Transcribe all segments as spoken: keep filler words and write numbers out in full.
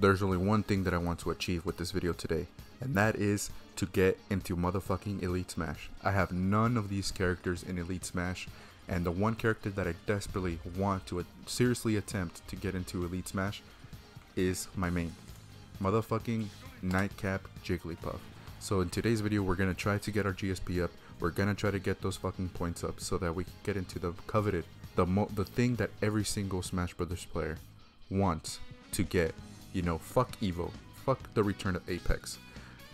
There's only one thing that I want to achieve with this video today, and that is to get into motherfucking Elite Smash. I have none of these characters in Elite Smash, and the one character that I desperately want to seriously attempt to get into Elite Smash is my main, motherfucking Nightcap Jigglypuff. So in today's video, we're going to try to get our G S P up, we're going to try to get those fucking points up so that we can get into the coveted, the, mo the thing that every single Smash Brothers player wants to get. You know, fuck Evo, fuck the return of Apex.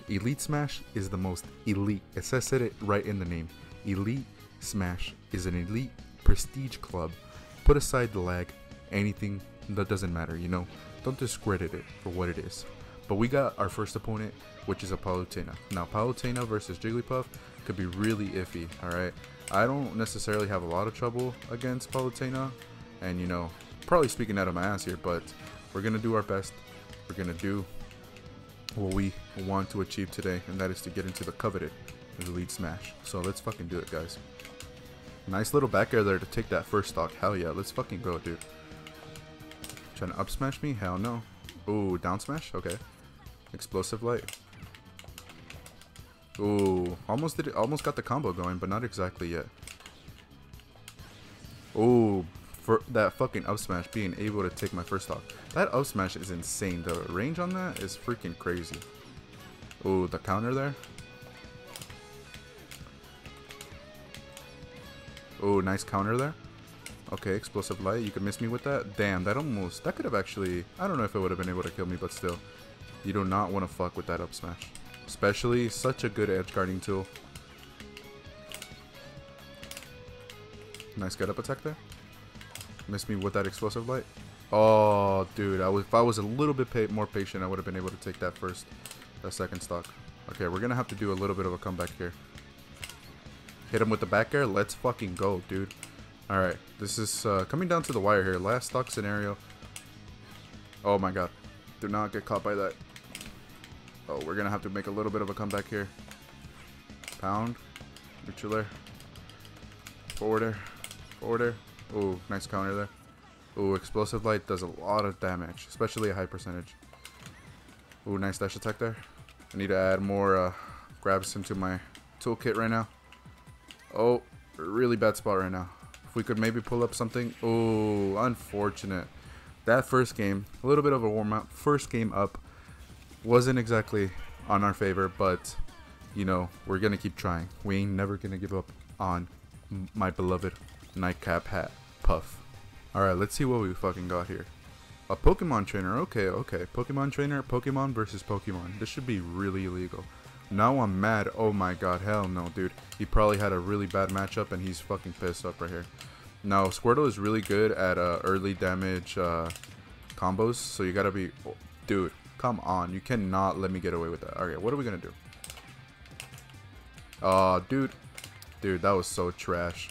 Elite Smash is the most elite, it says it right in the name. Elite Smash is an elite prestige club. Put aside the lag, anything that doesn't matter, you know, don't discredit it for what it is. But we got our first opponent, which is a Palutena. Now Palutena versus Jigglypuff could be really iffy, alright? I don't necessarily have a lot of trouble against Palutena, and you know, probably speaking out of my ass here, but we're gonna do our best. We're gonna do what we want to achieve today, and that is to get into the coveted Elite Smash. So let's fucking do it, guys. Nice little back air there to take that first stock. Hell yeah, let's fucking go, dude. Trying to up smash me? Hell no. Ooh, down smash? Okay. Explosive light. Ooh, almost did it. Almost got the combo going, but not exactly yet. Ooh. For that fucking up smash, being able to take my first stock. That up smash is insane. The range on that is freaking crazy. Ooh, the counter there. Ooh, nice counter there. Okay, explosive light. You could miss me with that. Damn, that almost... That could have actually... I don't know if it would have been able to kill me, but still. You do not want to fuck with that up smash. Especially such a good edge guarding tool. Nice get up attack there. Missed me with that explosive light. Oh, dude. I was, if I was a little bit pa more patient, I would have been able to take that first, that second stock. Okay, we're going to have to do a little bit of a comeback here. Hit him with the back air. Let's fucking go, dude. All right. This is uh, coming down to the wire here. Last stock scenario. Oh, my God. Do not get caught by that. Oh, we're going to have to make a little bit of a comeback here. Pound. Neutral air. Forward air. Forward air. Ooh, nice counter there. Ooh, explosive light does a lot of damage, especially a high percentage. Ooh, nice dash attack there. I need to add more uh, grabs into my toolkit right now. Oh, really bad spot right now. If we could maybe pull up something. Ooh, unfortunate. That first game, a little bit of a warm up, first game up, wasn't exactly on our favor, but you know, we're gonna keep trying. We ain't never gonna give up on my beloved Nightcap hat puff. Alright, let's see what we fucking got here. A Pokemon Trainer. Okay, okay. Pokemon Trainer, Pokemon versus Pokemon. This should be really illegal. Now I'm mad. Oh my god, hell no, dude. He probably had a really bad matchup and he's fucking pissed up right here. Now, Squirtle is really good at uh, early damage uh, combos, so you gotta be... Oh, dude, come on. You cannot let me get away with that. Alright, what are we gonna do? Aw, uh, dude. Dude, that was so trash.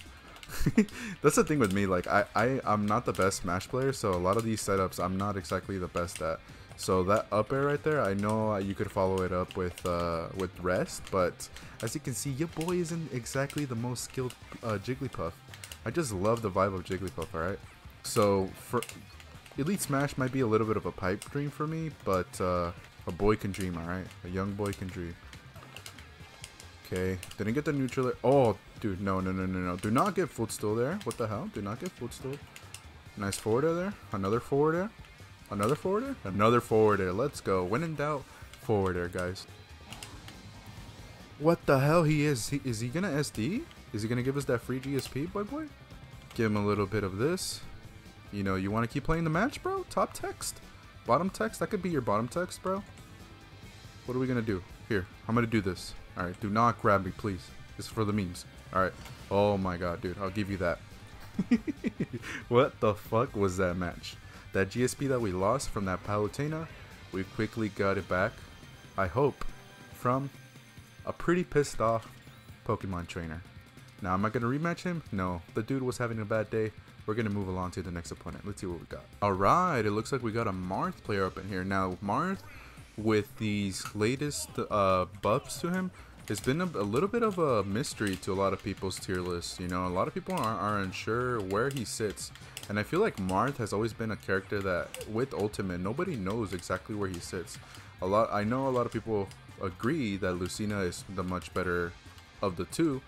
That's the thing with me, like I, I I'm not the best Smash player, so a lot of these setups I'm not exactly the best at. So that up air right there, I know you could follow it up with uh, with rest, but as you can see, your boy isn't exactly the most skilled uh, Jigglypuff. I just love the vibe of Jigglypuff. All right, so for Elite Smash might be a little bit of a pipe dream for me, but uh, a boy can dream. All right, a young boy can dream. Okay, didn't get the neutral air. Oh, dude, no, no, no, no, no. Do not get footstool there. What the hell? Do not get footstool. Nice forward air there. Another forward air. Another forward air. Another forward air. Let's go. When in doubt, forward air, guys. What the hell he is? He, is he going to S D? Is he going to give us that free G S P, boy boy? Give him a little bit of this. You know, you want to keep playing the match, bro? Top text? Bottom text? That could be your bottom text, bro. What are we going to do? Here, I'm going to do this. All right, do not grab me, please. This is for the memes. All right. Oh my god, dude. I'll give you that. What the fuck was that match? That G S P that we lost from that Palutena, we quickly got it back, I hope, from a pretty pissed off Pokemon Trainer. Now, am I going to rematch him? No. The dude was having a bad day. We're going to move along to the next opponent. Let's see what we got. All right. It looks like we got a Marth player up in here. Now, Marth... with these latest uh, buffs to him, it's been a, a little bit of a mystery to a lot of people's tier lists. You know, a lot of people aren't, aren't sure where he sits. And I feel like Marth has always been a character that, with Ultimate, nobody knows exactly where he sits. A lot, I know a lot of people agree that Lucina is the much better of the two,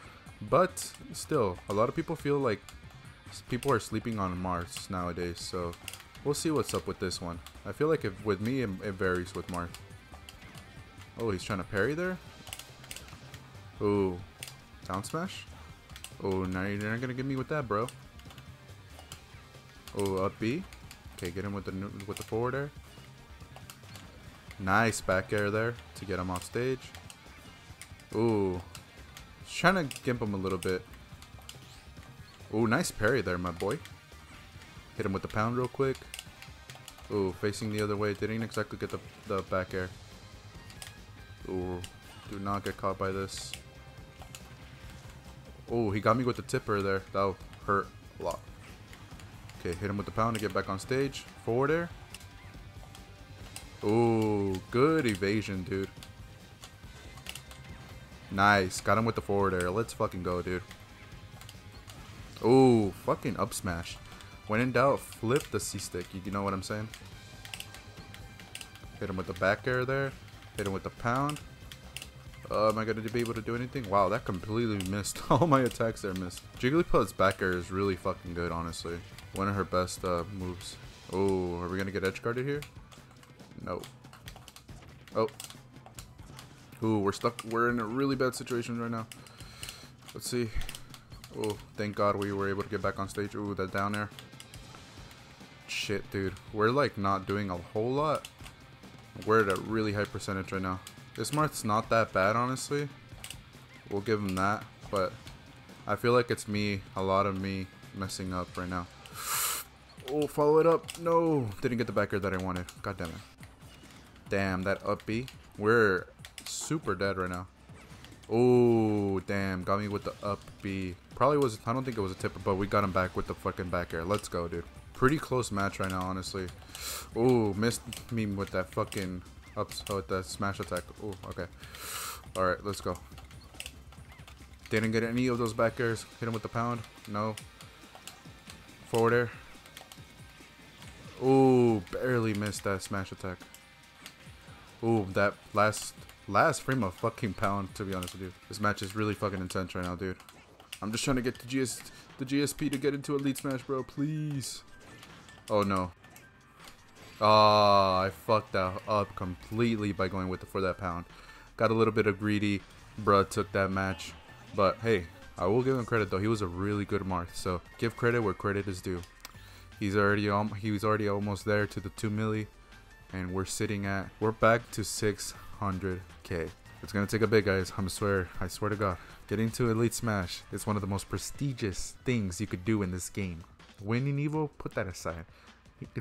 but still, a lot of people feel like people are sleeping on Marth nowadays, so we'll see what's up with this one. I feel like if, with me, it, it varies with Marth. Oh, he's trying to parry there? Ooh. Down smash? Oh, now you're not going to get me with that, bro. Oh, up B. Okay, get him with the with the forward air. Nice back air there to get him off stage. Ooh. Just trying to gimp him a little bit. Ooh, nice parry there, my boy. Hit him with the pound real quick. Ooh, facing the other way. Didn't exactly get the, the back air. Ooh. Do not get caught by this. Oh, he got me with the tipper there. That'll hurt a lot. Okay, hit him with the pound to get back on stage. Forward air. Oh, good evasion, dude. Nice. Got him with the forward air. Let's fucking go, dude. Oh, fucking up smash. When in doubt, flip the C-stick. You know what I'm saying? Hit him with the back air there. Hit him with the pound. Uh, am I going to be able to do anything? Wow, that completely missed. All my attacks there missed. Jigglypuff's back air is really fucking good, honestly. One of her best uh, moves. Oh, are we going to get edge guarded here? No. Oh. Ooh, we're stuck. We're in a really bad situation right now. Let's see. Oh, thank God we were able to get back on stage. Ooh, that down air. Shit, dude. We're, like, not doing a whole lot. We're at a really high percentage right now. This Marth's not that bad, honestly. We'll give him that, but I feel like it's me, a lot of me, messing up right now. Oh, follow it up. No, didn't get the backer that I wanted. God damn it. Damn, that up B. We're super dead right now. Oh, damn, got me with the up B. Probably was, I don't think it was a tipper, but we got him back with the fucking back air. Let's go, dude. Pretty close match right now, honestly. Oh, missed me with that fucking... Oops, oh, that smash attack. Oh, okay. Alright, let's go. Didn't get any of those back airs. Hit him with the pound. No. Forward air. Oh, barely missed that smash attack. Oh, that last last frame of fucking pound, to be honest with you. This match is really fucking intense right now, dude. I'm just trying to get the G S the G S P to get into Elite Smash, bro. Please. Oh, no. Ah, oh, I fucked that up completely by going with it for that pound. Got a little bit of greedy. Bruh took that match. But hey, I will give him credit though. He was a really good Marth. So give credit where credit is due. He's already um, he was already almost there to the two milli. And we're sitting at, we're back to six hundred K. It's going to take a bit, guys. I'm swear, I swear to God. Getting to Elite Smash is one of the most prestigious things you could do in this game. Winning evil, put that aside.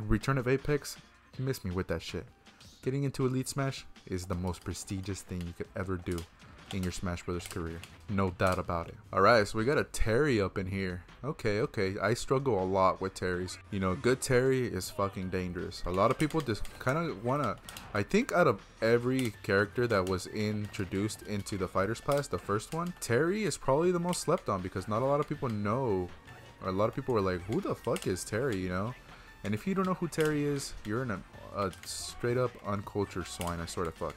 Return of Apex, he missed me with that shit. Getting into Elite Smash is the most prestigious thing you could ever do in your Smash Brothers career. No doubt about it. Alright, so we got a Terry up in here. Okay, okay. I struggle a lot with Terrys. You know, good Terry is fucking dangerous. A lot of people just kind of want to... I think out of every character that was introduced into the Fighters Pass, the first one, Terry is probably the most slept on because not a lot of people know. Or a lot of people were like, who the fuck is Terry, you know? And if you don't know who Terry is, you're in a, a straight up uncultured swine, I sort of fuck.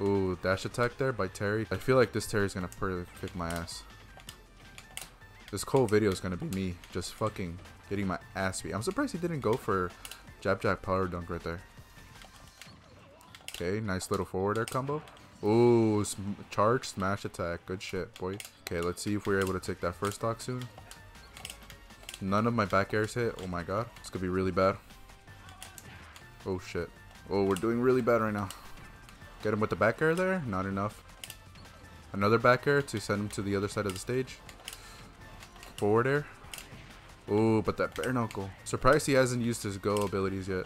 Ooh, dash attack there by Terry. I feel like this Terry's gonna pretty kick my ass. This whole video is gonna be me just fucking getting my ass beat. I'm surprised he didn't go for jab jab power dunk right there. Okay, nice little forward air combo. Ooh, sm charge smash attack. Good shit, boy. Okay, let's see if we're able to take that first stock soon. None of my back airs hit. Oh my god. This could be really bad. Oh shit. Oh, we're doing really bad right now. Get him with the back air there. Not enough. Another back air to send him to the other side of the stage. Forward air. Oh, but that bare knuckle. Surprised he hasn't used his go abilities yet.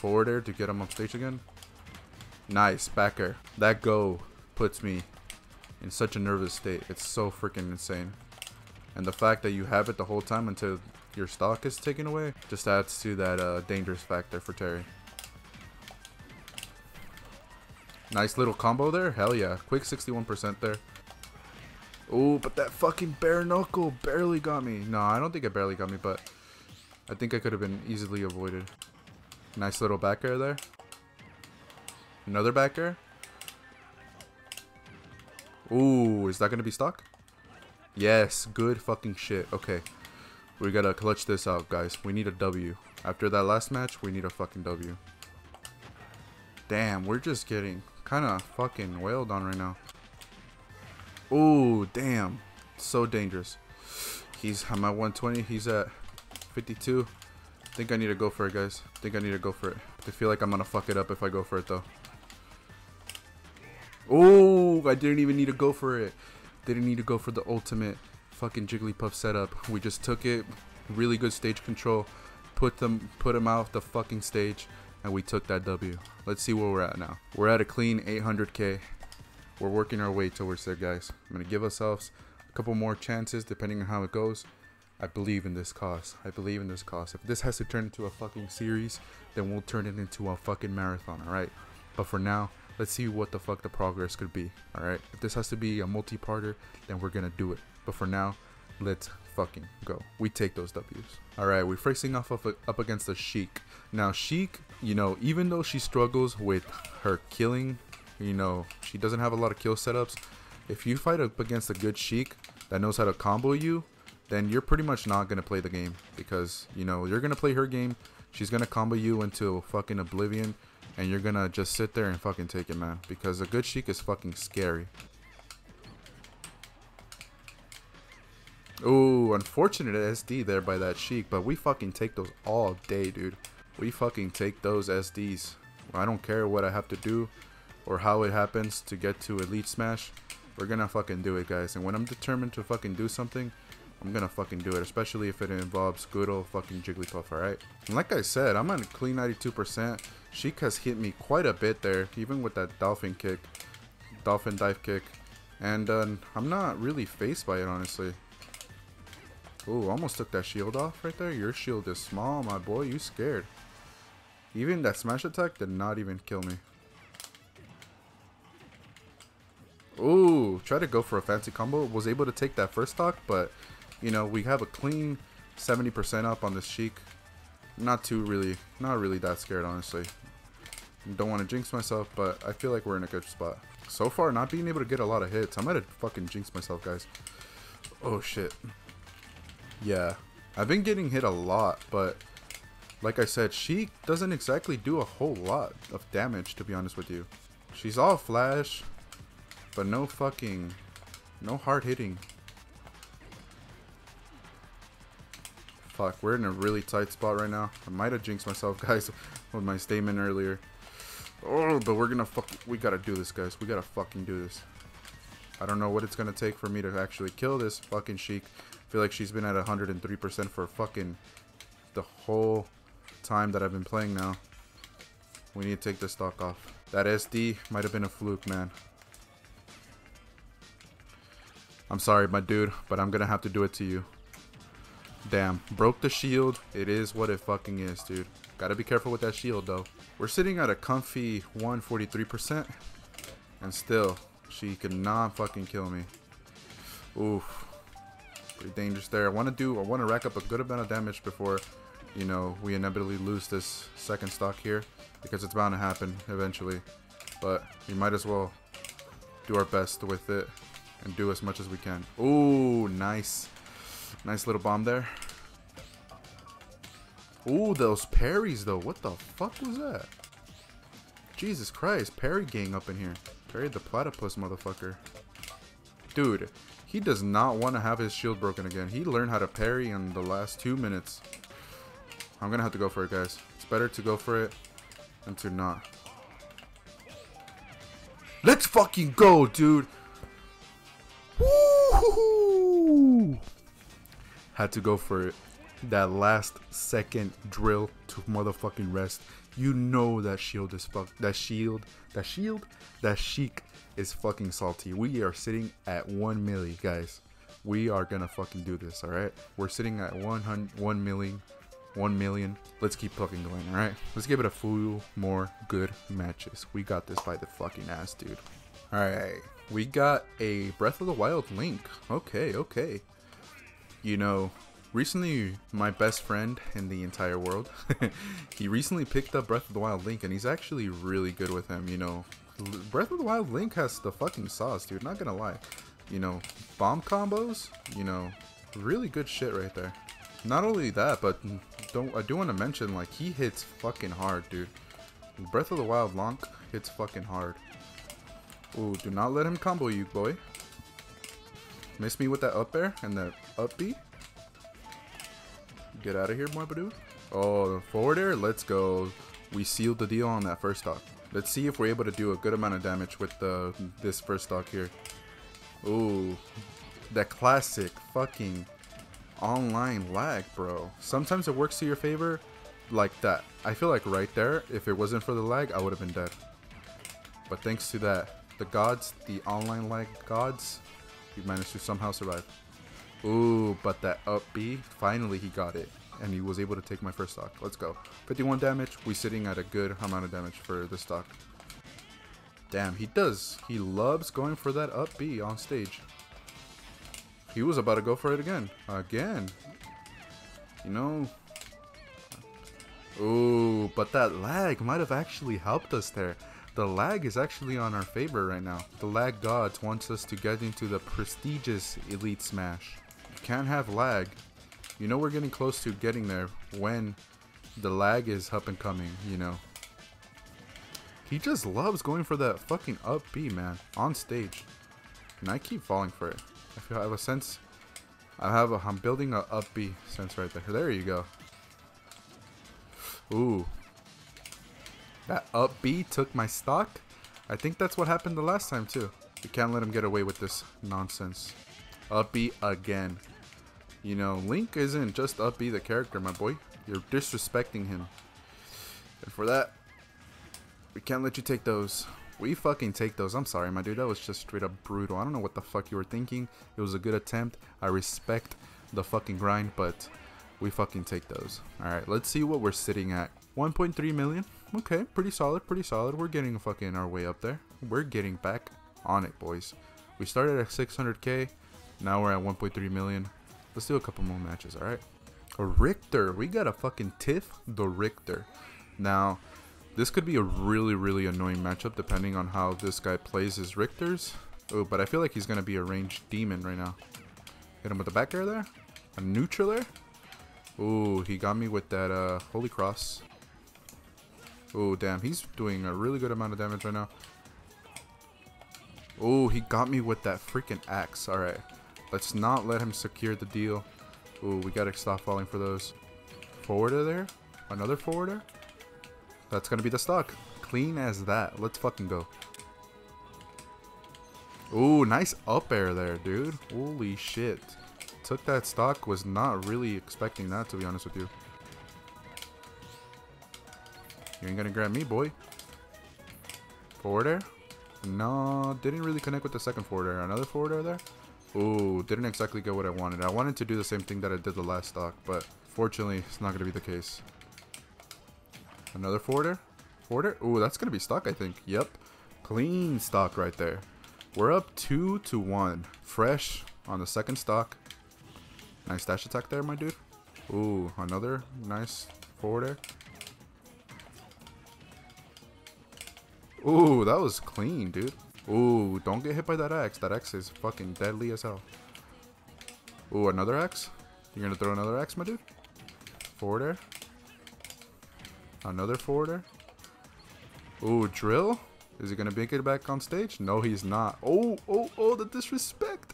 Forward air to get him up stage again. Nice. Back air. That go puts me in such a nervous state. It's so freaking insane. And the fact that you have it the whole time until your stock is taken away just adds to that uh, dangerous factor for Terry. Nice little combo there. Hell yeah. Quick sixty-one percent there. Oh, but that fucking bare knuckle barely got me. No, I don't think it barely got me, but I think I could have been easily avoided. Nice little back air there. Another back air. Ooh, is that going to be stock? Yes, good fucking shit. Okay, we got to clutch this out, guys. We need a W. After that last match, we need a fucking W. Damn, we're just getting kind of fucking wailed on right now. Ooh, damn. So dangerous. He's, I'm at one twenty. He's at fifty-two. I think I need to go for it, guys. I think I need to go for it. I feel like I'm going to fuck it up if I go for it, though. Oh, I didn't even need to go for it. Didn't need to go for the ultimate fucking Jigglypuff setup. We just took it. Really good stage control. Put them, put them out the fucking stage. And we took that W. Let's see where we're at now. We're at a clean eight hundred K. We're working our way towards there, guys. I'm going to give ourselves a couple more chances depending on how it goes. I believe in this cause. I believe in this cause. If this has to turn into a fucking series, then we'll turn it into a fucking marathon, all right? But for now, let's see what the fuck the progress could be, all right? If this has to be a multi-parter, then we're going to do it. But for now, let's fucking go. We take those W's. All right, we're facing off of, up against the Sheik. Now, Sheik, you know, even though she struggles with her killing, you know, she doesn't have a lot of kill setups. If you fight up against a good Sheik that knows how to combo you, then you're pretty much not going to play the game because, you know, you're going to play her game. She's going to combo you into fucking oblivion and you're going to just sit there and fucking take it, man. Because a good Sheik is fucking scary. Ooh, unfortunate S D there by that Sheik, but we fucking take those all day, dude. We fucking take those S Ds. I don't care what I have to do or how it happens to get to Elite Smash. We're going to fucking do it, guys. And when I'm determined to fucking do something, I'm gonna fucking do it, especially if it involves good old fucking Jigglypuff, alright? And like I said, I'm on a clean ninety-two percent. Sheik has hit me quite a bit there, even with that dolphin kick, dolphin dive kick. And uh, I'm not really phased by it, honestly. Ooh, almost took that shield off right there. Your shield is small, my boy. You scared. Even that smash attack did not even kill me. Ooh, tried to go for a fancy combo. Was able to take that first stock, but... You know, we have a clean seventy percent up on this Sheik. Not too really, not really that scared, honestly. Don't want to jinx myself, but I feel like we're in a good spot. So far, not being able to get a lot of hits. I might have fucking jinxed myself, guys. Oh, shit. Yeah. I've been getting hit a lot, but like I said, Sheik doesn't exactly do a whole lot of damage, to be honest with you. She's all flash, but no fucking, no hard hitting. Fuck, we're in a really tight spot right now. I might have jinxed myself, guys, with my statement earlier. Oh, but we're gonna fuck. We gotta do this, guys. We gotta fucking do this. I don't know what it's gonna take for me to actually kill this fucking Sheik. I feel like she's been at one hundred three percent for fucking the whole time that I've been playing now. We need to take this stock off. That S D might have been a fluke, man. I'm sorry, my dude, but I'm gonna have to do it to you. Damn, broke the shield. It is what it fucking is, dude. Gotta be careful with that shield, though. We're sitting at a comfy one forty-three percent, and still, she could not fucking kill me. Oof, pretty dangerous there. I want to do, I want to rack up a good amount of damage before, you know, we inevitably lose this second stock here, because it's bound to happen eventually. But we might as well do our best with it and do as much as we can. Ooh, nice. Nice little bomb there. Ooh, those parries though. What the fuck was that? Jesus Christ, parry gang up in here. Parried the platypus motherfucker. Dude, he does not want to have his shield broken again. He learned how to parry in the last two minutes. I'm gonna have to go for it, guys. It's better to go for it than to not. Let's fucking go, dude! Woo-hoo-hoo! Had to go for it. That last second drill to motherfucking rest. You know that shield is fuck. That shield. That shield. That Sheik is fucking salty. We are sitting at one milli, guys. We are gonna fucking do this, all right? We're sitting at one hundred one milli one million. Let's keep fucking going, alright? Let's give it a few more good matches. We got this by the fucking ass, dude. Alright, we got a Breath of the Wild Link. Okay, okay. You know, recently my best friend in the entire world, he recently picked up Breath of the Wild Link, and he's actually really good with him, you know. Breath of the Wild Link has the fucking sauce, dude, not gonna lie. You know, bomb combos, you know, really good shit right there. Not only that, but don't I do want to mention, like, he hits fucking hard, dude. Breath of the Wild Link hits fucking hard. Ooh, do not let him combo you, boy. Miss me with that up air and that up B. Get out of here, Marbadoo. Oh, forward air, let's go. We sealed the deal on that first stock. Let's see if we're able to do a good amount of damage with the this first stock here. Ooh, that classic fucking online lag, bro. Sometimes it works to your favor, like that. I feel like right there, if it wasn't for the lag, I would have been dead. But thanks to that, the gods, the online lag gods, we managed to somehow survive. Ooh, but that up B, finally he got it, and he was able to take my first stock. Let's go. fifty-one damage. We're sitting at a good amount of damage for this stock. Damn, he does. He loves going for that up B on stage. He was about to go for it again. Again. You know. Ooh, but that lag might have actually helped us there. The lag is actually on our favor right now. The lag gods wants us to get into the prestigious Elite Smash. You can't have lag. You know we're getting close to getting there when the lag is up and coming, you know. He just loves going for that fucking up B, man, on stage. And I keep falling for it. I feel I have a sense. I have a, I'm building a up B sense right there. There you go. Ooh. That up B took my stock. I think that's what happened the last time too. You can't let him get away with this nonsense. Up B again. You know, Link isn't just up B the character, my boy. You're disrespecting him. And for that, we can't let you take those. We fucking take those. I'm sorry, my dude. That was just straight up brutal. I don't know what the fuck you were thinking. It was a good attempt. I respect the fucking grind, but we fucking take those. Alright, let's see what we're sitting at. one point three million. Okay, pretty solid, pretty solid. We're getting fucking our way up there. We're getting back on it, boys. We started at six hundred K. Now we're at one point three million. Let's do a couple more matches, alright? A Richter. We got a fucking Tiff the Richter. Now, this could be a really, really annoying matchup depending on how this guy plays his Richters. Oh, but I feel like he's going to be a ranged demon right now. Hit him with the back air there. A neutral air. Oh, he got me with that uh, Holy Cross. Oh, damn. He's doing a really good amount of damage right now. Oh, he got me with that freaking axe. All right. Let's not let him secure the deal. Oh, we got to stop falling for those. Forwarder there. Another forwarder. That's going to be the stock. Clean as that. Let's fucking go. Ooh, nice up air there, dude. Holy shit. Took that stock. Was not really expecting that, to be honest with you. You ain't going to grab me, boy. Forward air? No, didn't really connect with the second forward air. Another forward air there? Ooh, didn't exactly go what I wanted. I wanted to do the same thing that I did the last stock, but fortunately, it's not going to be the case. Another forwarder. Forwarder. Ooh, that's going to be stock, I think. Yep. Clean stock right there. We're up two to one. Fresh on the second stock. Nice dash attack there, my dude. Ooh, another nice forwarder. Ooh, that was clean, dude. Ooh, don't get hit by that axe. That axe is fucking deadly as hell. Ooh, another axe? You're going to throw another axe, my dude? Forwarder. Another forwarder. Ooh, drill. Is he gonna make it back on stage? No, he's not. Oh, oh, oh, the disrespect.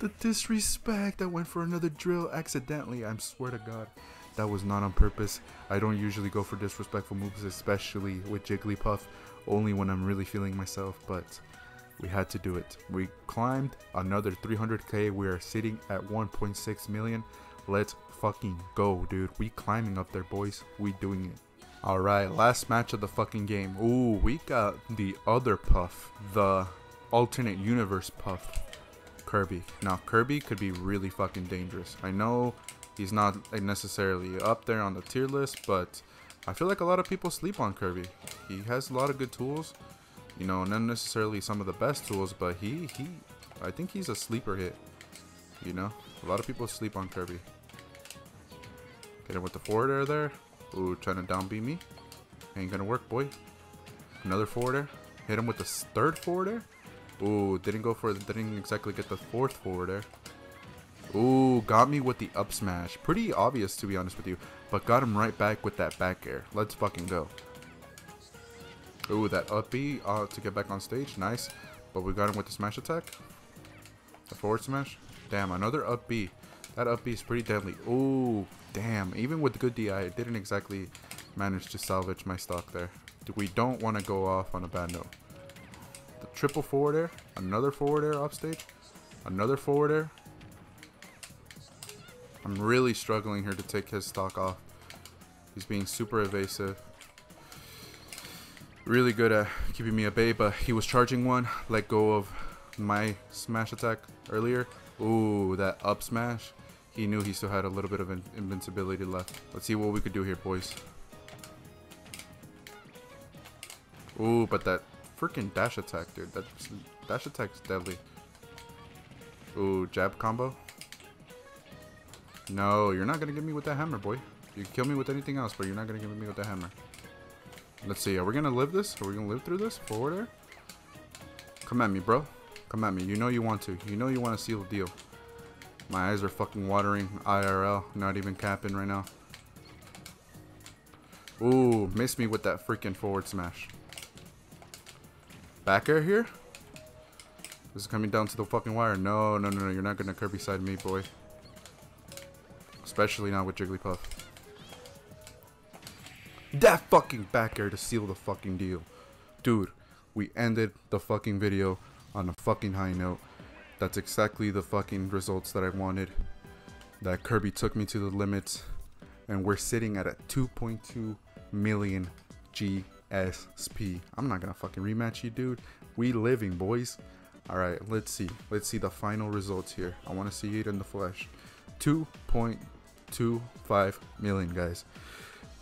The disrespect. I went for another drill accidentally. I swear to God. That was not on purpose. I don't usually go for disrespectful moves, especially with Jigglypuff. Only when I'm really feeling myself, but we had to do it. We climbed another three hundred K. We are sitting at one point six million. Let's fucking go, dude. We climbing up there, boys. We doing it. Alright, last match of the fucking game. Ooh, we got the other Puff. The alternate universe Puff. Kirby. Now, Kirby could be really fucking dangerous. I know He's not like, necessarily up there on the tier list, but I feel like a lot of people sleep on Kirby. He has a lot of good tools, you know, not necessarily some of the best tools, but he, he, I think he's a sleeper hit, you know. A lot of people sleep on Kirby. Get him with the forward air there. Ooh, trying to down beat me. Ain't gonna work, boy. Another forward air. Hit him with the third forward air. Ooh, didn't go for, didn't exactly get the fourth forward air. Ooh, got me with the up smash. Pretty obvious, to be honest with you. But got him right back with that back air. Let's fucking go. Ooh, that up B uh, to get back on stage. Nice. But we got him with the smash attack. The forward smash. Damn, another up B. That up B is pretty deadly. Ooh, damn. Even with good D I, it didn't exactly manage to salvage my stock there. We don't want to go off on a bad note. The triple forward air. Another forward air off stage. Another forward air. I'm really struggling here to take his stock off. He's being super evasive. Really good at keeping me at bay, but he was charging one. Let go of my smash attack earlier. Ooh, that up smash. He knew he still had a little bit of in invincibility left. Let's see what we could do here, boys. Ooh, but that freaking dash attack, dude. That dash attack's deadly. Ooh, jab combo. No, you're not going to get me with that hammer, boy. You can kill me with anything else, but you're not going to get me with the hammer. Let's see. Are we going to live this? Are we going to live through this? Forward air? Come at me, bro. Come at me. You know you want to. You know you want to seal the deal. My eyes are fucking watering. I R L. Not even capping right now. Ooh, missed me with that freaking forward smash. Back air here? This is coming down to the fucking wire. No, no, no, no. You're not going to Kirby side me, boy. Especially not with Jigglypuff. That fucking back air to seal the fucking deal. Dude, we ended the fucking video on a fucking high note. That's exactly the fucking results that I wanted. That Kirby took me to the limits. And we're sitting at a two point two million G S P. I'm not gonna fucking rematch you, dude. We living, boys. Alright, let's see. Let's see the final results here. I want to see it in the flesh. two point two five million, guys.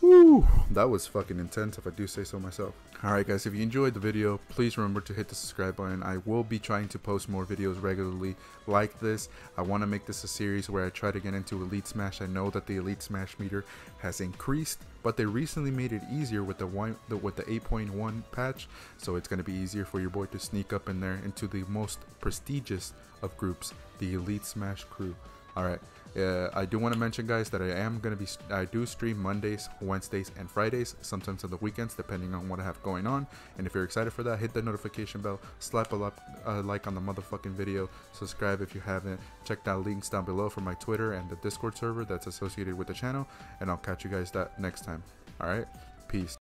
Woo! That was fucking intense, if I do say so myself. Alright guys, if you enjoyed the video, please remember to hit the subscribe button. I will be trying to post more videos regularly like this. I want to make this a series where I try to get into Elite Smash. I know that the Elite Smash meter has increased, but they recently made it easier with the with the eight point one patch, so it's going to be easier for your boy to sneak up in there into the most prestigious of groups, the Elite Smash crew. Alright, uh, I do want to mention, guys, that I am going to be, I do stream Mondays, Wednesdays, and Fridays, sometimes on the weekends, depending on what I have going on. And if you're excited for that, hit the notification bell, slap a uh, like on the motherfucking video, subscribe if you haven't, check out links down below for my Twitter and the Discord server that's associated with the channel, and I'll catch you guys that next time. Alright, peace.